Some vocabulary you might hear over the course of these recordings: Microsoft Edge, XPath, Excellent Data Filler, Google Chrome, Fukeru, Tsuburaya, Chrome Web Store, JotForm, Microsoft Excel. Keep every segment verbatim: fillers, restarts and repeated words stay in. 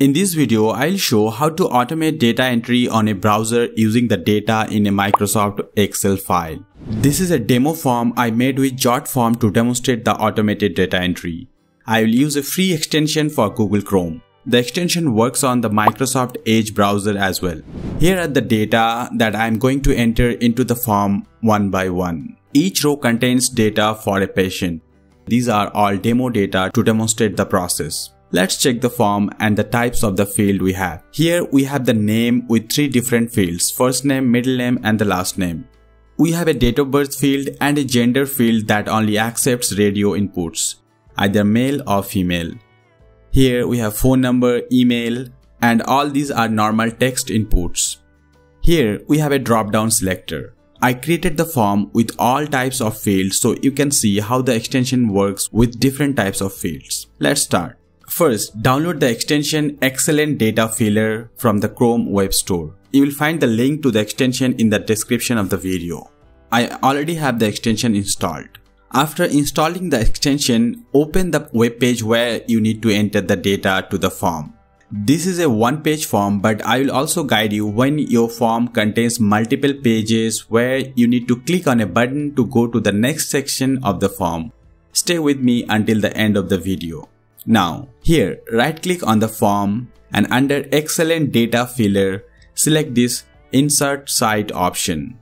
In this video, I'll show how to automate data entry on a browser using the data in a Microsoft Excel file. This is a demo form I made with JotForm to demonstrate the automated data entry. I will use a free extension for Google Chrome. The extension works on the Microsoft Edge browser as well. Here are the data that I am going to enter into the form one by one. Each row contains data for a patient. These are all demo data to demonstrate the process. Let's check the form and the types of the field we have. Here we have the name with three different fields: first name, middle name and the last name. We have a date of birth field and a gender field that only accepts radio inputs, either male or female. Here we have phone number, email, and all these are normal text inputs. Here we have a drop-down selector. I created the form with all types of fields so you can see how the extension works with different types of fields. Let's start. First, download the extension Excellent Data Filler from the Chrome Web Store. You will find the link to the extension in the description of the video. I already have the extension installed. After installing the extension, open the web page where you need to enter the data to the form. This is a one-page form, but I will also guide you when your form contains multiple pages where you need to click on a button to go to the next section of the form. Stay with me until the end of the video. Now, here, right-click on the form and under Excellent Data Filler, select this Insert Site option.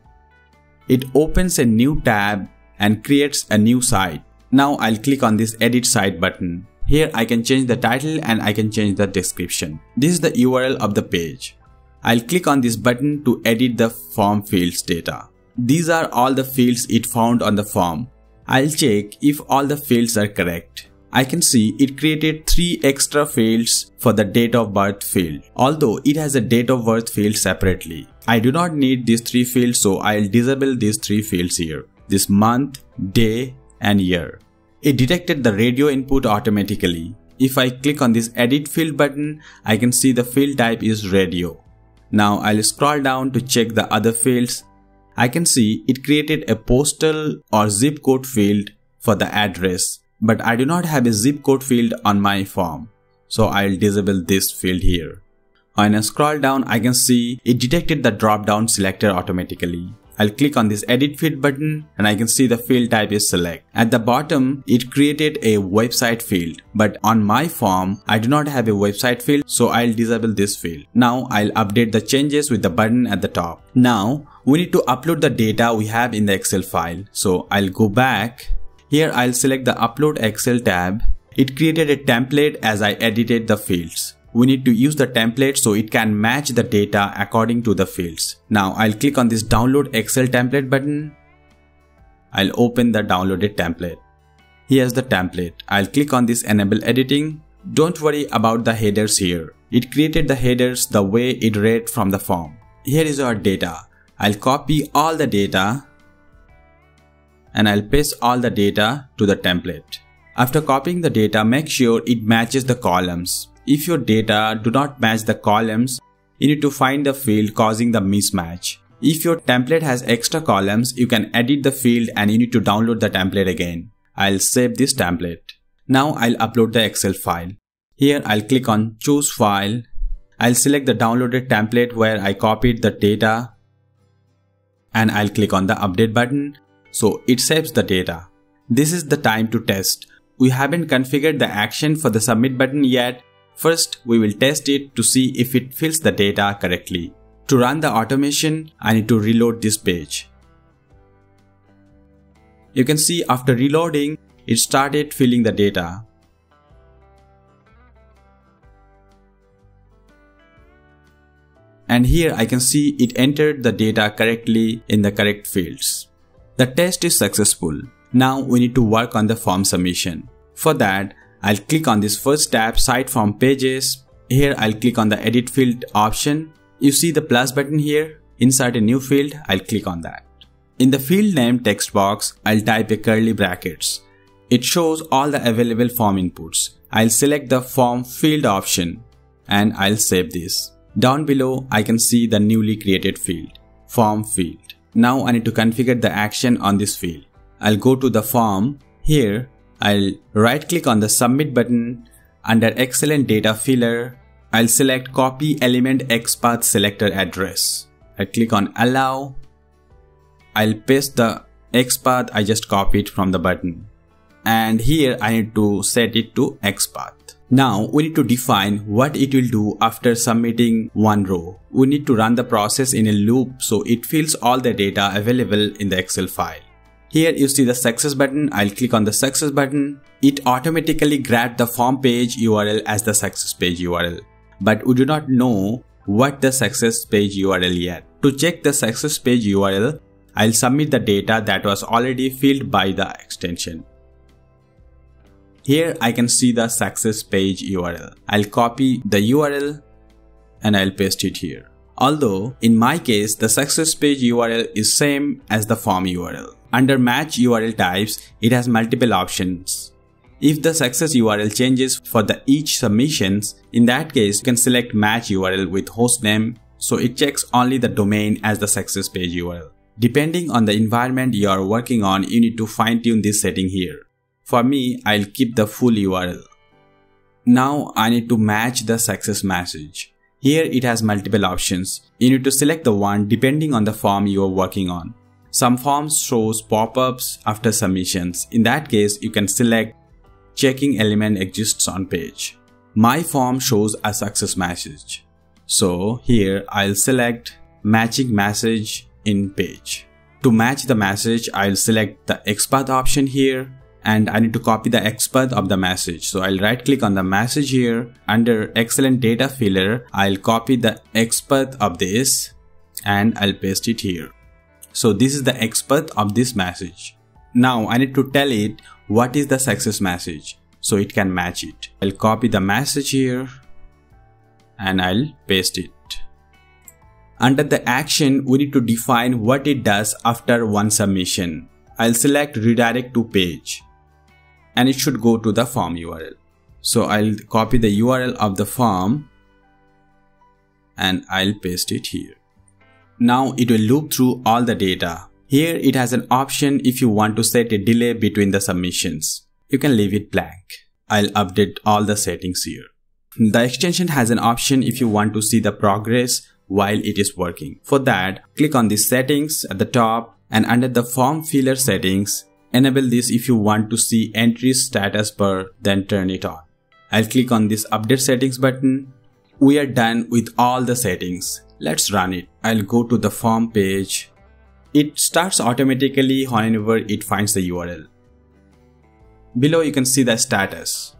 It opens a new tab and creates a new site. Now I'll click on this Edit Site button. Here I can change the title and I can change the description. This is the U R L of the page. I'll click on this button to edit the form fields data. These are all the fields it found on the form. I'll check if all the fields are correct. I can see it created three extra fields for the date of birth field, although it has a date of birth field separately. I do not need these three fields, so I'll disable these three fields here: this month, day and year. It detected the radio input automatically. If I click on this edit field button, I can see the field type is radio. Now I'll scroll down to check the other fields. I can see it created a postal or zip code field for the address. But I do not have a zip code field on my form, so I'll disable this field here. On a scroll down, I can see it detected the drop down selector automatically. I'll click on this edit field button and I can see the field type is select. At the bottom, it created a website field, but on my form, I do not have a website field, so I'll disable this field. Now I'll update the changes with the button at the top. Now we need to upload the data we have in the Excel file, so I'll go back. Here I'll select the Upload Excel tab. It created a template as I edited the fields. We need to use the template so it can match the data according to the fields. Now I'll click on this Download Excel Template button. I'll open the downloaded template. Here's the template. I'll click on this Enable Editing. Don't worry about the headers here. It created the headers the way it read from the form. Here is our data. I'll copy all the data and I'll paste all the data to the template. After copying the data, make sure it matches the columns. If your data do not match the columns, you need to find the field causing the mismatch. If your template has extra columns, you can edit the field and you need to download the template again. I'll save this template. Now I'll upload the Excel file. Here I'll click on Choose File. I'll select the downloaded template where I copied the data and I'll click on the Update button. So it saves the data. This is the time to test. We haven't configured the action for the submit button yet. First, we will test it to see if it fills the data correctly. To run the automation, I need to reload this page. You can see after reloading, it started filling the data. And here I can see it entered the data correctly in the correct fields. The test is successful. Now we need to work on the form submission. For that, I'll click on this first tab, Site Form Pages. Here I'll click on the Edit Field option. You see the plus button here. Insert a new field. I'll click on that. In the field name text box, I'll type a curly brackets. It shows all the available form inputs. I'll select the Form Field option and I'll save this. Down below, I can see the newly created field, Form Field. Now I need to configure the action on this field. I'll go to the form. Here, I'll right click on the Submit button. Under Excellent Data Filler, I'll select copy element XPath selector address. I click on allow. I'll paste the XPath I just copied from the button. And here I need to set it to XPath. Now we need to define what it will do after submitting one row. We need to run the process in a loop so it fills all the data available in the Excel file. Here you see the success button. I'll click on the success button. It automatically grabs the form page U R L as the success page U R L. But we do not know what the success page U R L yet. To check the success page U R L, I'll submit the data that was already filled by the extension. Here I can see the success page U R L. I'll copy the U R L and I'll paste it here. Although in my case the success page U R L is same as the form U R L. Under match U R L types it has multiple options. If the success U R L changes for the each submissions, in that case you can select match U R L with hostname, so it checks only the domain as the success page U R L. Depending on the environment you are working on, you need to fine tune this setting here. For me, I'll keep the full U R L. Now I need to match the success message. Here it has multiple options. You need to select the one depending on the form you are working on. Some forms shows pop-ups after submissions. In that case, you can select checking element exists on page. My form shows a success message. So here I'll select matching message in page. To match the message, I'll select the XPath option here and I need to copy the XPath of the message. So I'll right click on the message here. Under Excellent Data Filler, I'll copy the XPath of this and I'll paste it here. So this is the XPath of this message. Now I need to tell it what is the success message so it can match it. I'll copy the message here and I'll paste it. Under the action, we need to define what it does after one submission. I'll select redirect to page and it should go to the form U R L. So I'll copy the U R L of the form and I'll paste it here. Now it will loop through all the data. Here it has an option if you want to set a delay between the submissions. You can leave it blank. I'll update all the settings here. The extension has an option if you want to see the progress while it is working. For that, click on the settings at the top and under the form filler settings, enable this if you want to see entry status bar, then turn it on. I'll click on this update settings button. We are done with all the settings. Let's run it. I'll go to the form page. It starts automatically whenever it finds the U R L. Below you can see the status.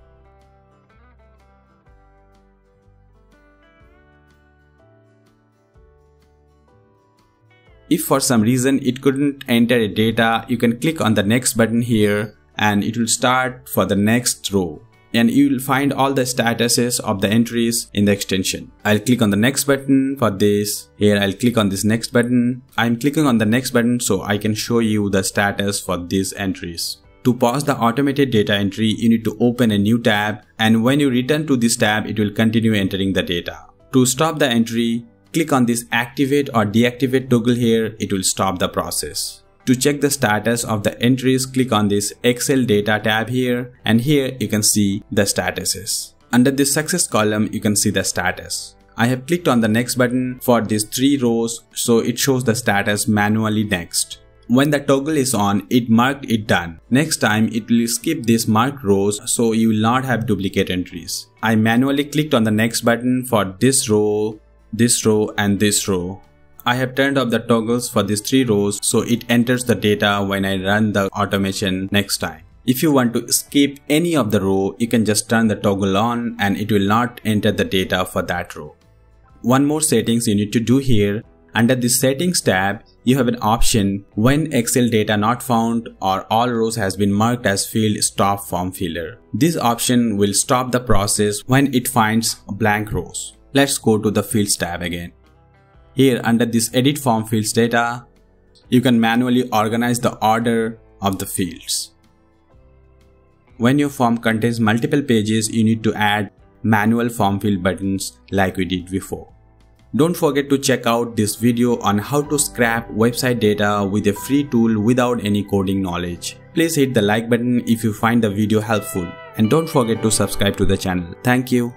If for some reason it couldn't enter a data, you can click on the next button here and it will start for the next row and you will find all the statuses of the entries in the extension. I'll click on the next button for this. Here I'll click on this next button. I'm clicking on the next button so I can show you the status for these entries. To pause the automated data entry, you need to open a new tab and when you return to this tab, it will continue entering the data. To stop the entry, click on this activate or deactivate toggle here, it will stop the process. To check the status of the entries, click on this Excel data tab here and here you can see the statuses. Under this success column, you can see the status. I have clicked on the next button for these three rows so it shows the status manually next. When the toggle is on, it marked it done. Next time it will skip these marked rows so you will not have duplicate entries. I manually clicked on the next button for this row, this row and this row. I have turned off the toggles for these three rows so it enters the data when I run the automation next time. If you want to skip any of the row, you can just turn the toggle on and it will not enter the data for that row. One more settings you need to do here. Under the settings tab, you have an option when Excel data not found or all rows has been marked as field, stop form filler. This option will stop the process when it finds blank rows. Let's go to the Fields tab again. Here under this Edit Form Fields Data, you can manually organize the order of the fields. When your form contains multiple pages, you need to add manual form field buttons like we did before. Don't forget to check out this video on how to scrap website data with a free tool without any coding knowledge. Please hit the like button if you find the video helpful and don't forget to subscribe to the channel. Thank you.